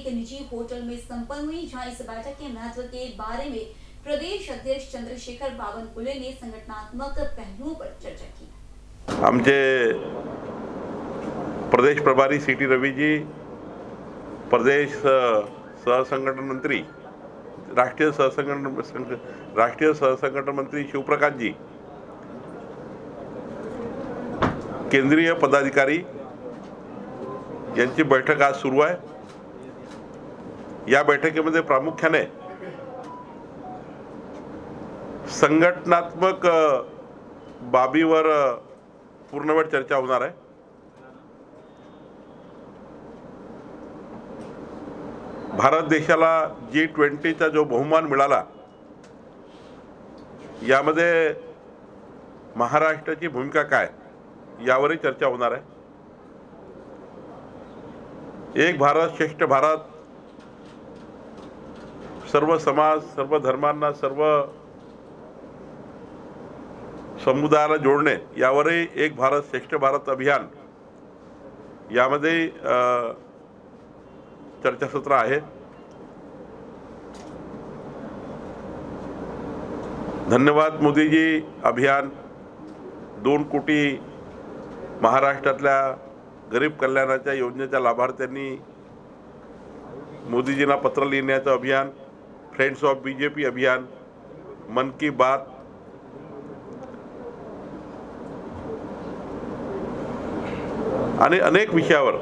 एक निजी होटल में संपन्न हुई, जहां इस बैठक के महत्व के बारे में प्रदेश अध्यक्ष चंद्रशेखर बावनकुले ने संगठनात्मक पहलुओं पर चर्चा की। आमचे प्रदेश प्रभारी सीटी रवीजी, प्रदेश सहसंगठन मंत्री, राष्ट्रीय सहसंगठन मंत्री शिवप्रकाश जी, केंद्रीय पदाधिकारी यांची बैठक आज सुरू आहे। या बैठकीमध्ये प्रामुख्याने संघटनात्मक बाबीवर पूर्णवेळ चर्चा होणार आहे। भारत देशाला G20चा जो बहुमान मिळाला यामध्ये महाराष्ट्राची भूमिका काय यावरही चर्चा होणार आहे। एक भारत श्रेष्ठ भारत, सर्व समाज, सर्व धर्मांना, सर्व समुदायाला जोडणे यावरही एक भारत श्रेष्ठ भारत अभियान यामध्ये चर्चासत्र आहे। धन्यवाद मोदीजी अभियान, 2 कोटी महाराष्ट्रातल्या गरीब कल्याणाच्या योजनेच्या लाभार्थ्यांनी मोदीजींना पत्र लिहिण्याचं अभियान, फ्रेंड्स ऑफ BJP अभियान, मन की बात, आणि अनेक विषयावर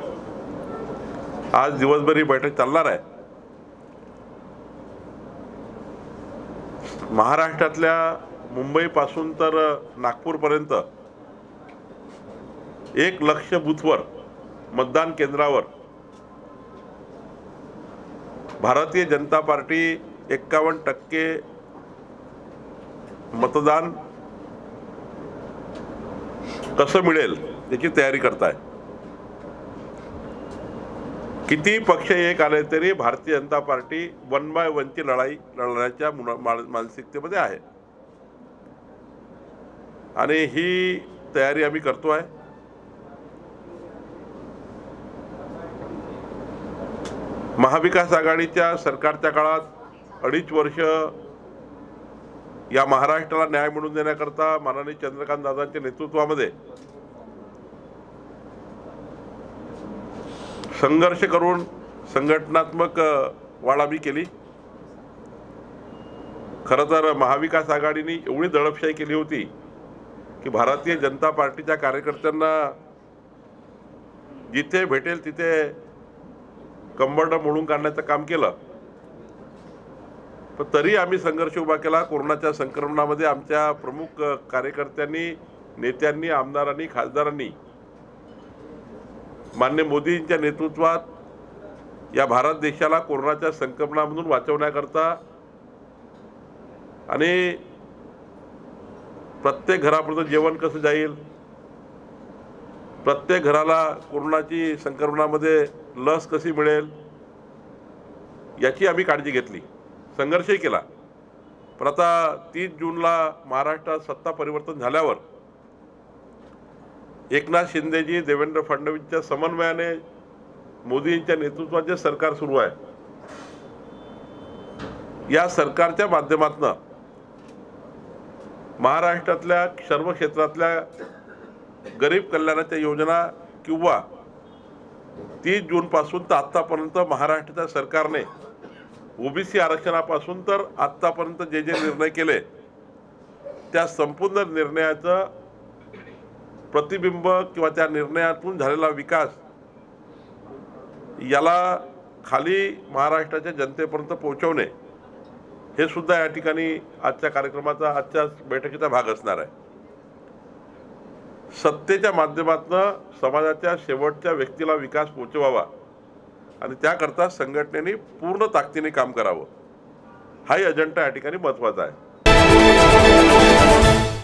आज दिवसभर ही बैठक चालणार आहे। महाराष्ट्रातल्या मुंबईपासून तर नागपूरपर्यंत 1 लाख बूथवर, मतदान केंद्रावर भारतीय जनता पार्टी 51% मतदान कसं मिळेल याची तयारी करताय। किती पक्ष एक आले तरी भारतीय जनता पार्टी 1 बाय 1 ची लढाई लढण्याच्या मानसिकतेमध्ये आहे आणि ही तयारी आम्ही करतो आहे। महाविकास आघाडीच्या सरकारच्या काळात 2.5 वर्ष या महाराष्ट्राला न्याय मिळवून देण्याकरता माननीय चंद्रकांत दादांच्या नेतृत्वामध्ये संघर्ष करून संघटनात्मक वाढ आम्ही केली। खरं तर महाविकास आघाडीने एवढी दडपशाही केली होती की भारतीय जनता पार्टीच्या कार्यकर्त्यांना जिथे भेटेल तिथे कंबरडा मोडून काढण्याचं काम केलं, पण तरी आम्ही संघर्ष उभा केला। कोरोनाच्या संक्रमणामध्ये आमच्या प्रमुख कार्यकर्त्यांनी, नेत्यांनी, आमदारांनी, खासदारांनी माननीय मोदींच्या नेतृत्वात या भारत देशाला कोरोनाच्या संक्रमणामधून वाचवण्याकरता आणि प्रत्येक घरापर्यंत जेवण कसं जाईल, प्रत्येक घराला कोरोनाची संक्रमणामध्ये लस कशी मिळेल याची आम्ही काळजी घेतली, संघर्षही केला। पण आता 30 जूनला महाराष्ट्रात सत्ता परिवर्तन झाल्यावर एकनाथ शिंदेजी, देवेंद्र फडणवीसच्या समन्वयाने मोदींच्या नेतृत्वाचे सरकार सुरू आहे। या सरकारच्या माध्यमातून महाराष्ट्रातल्या सर्व क्षेत्रातल्या गरीब कल्याणाच्या योजना किंवा 30 जूनपासून तर आत्तापर्यंत महाराष्ट्राच्या सरकारने OBC आरक्षणापासून तर आत्तापर्यंत जे जे निर्णय केले त्या संपूर्ण निर्णयाचं प्रतिबिंब किंवा त्या निर्णयातून झालेला विकास याला खाली महाराष्ट्राच्या जनतेपर्यंत पोहोचवणे हे सुद्धा या ठिकाणी आजच्या कार्यक्रमाचा, आजच्या बैठकीचा भाग असणार आहे। सत्तेच्या माध्यमातून समाजाच्या शेवटच्या व्यक्तीला विकास पोहोचवावा आणि त्याकरता संघटनेने पूर्ण ताकदीने काम करावं, हाही अजेंडा या ठिकाणी महत्त्वाचा आहे।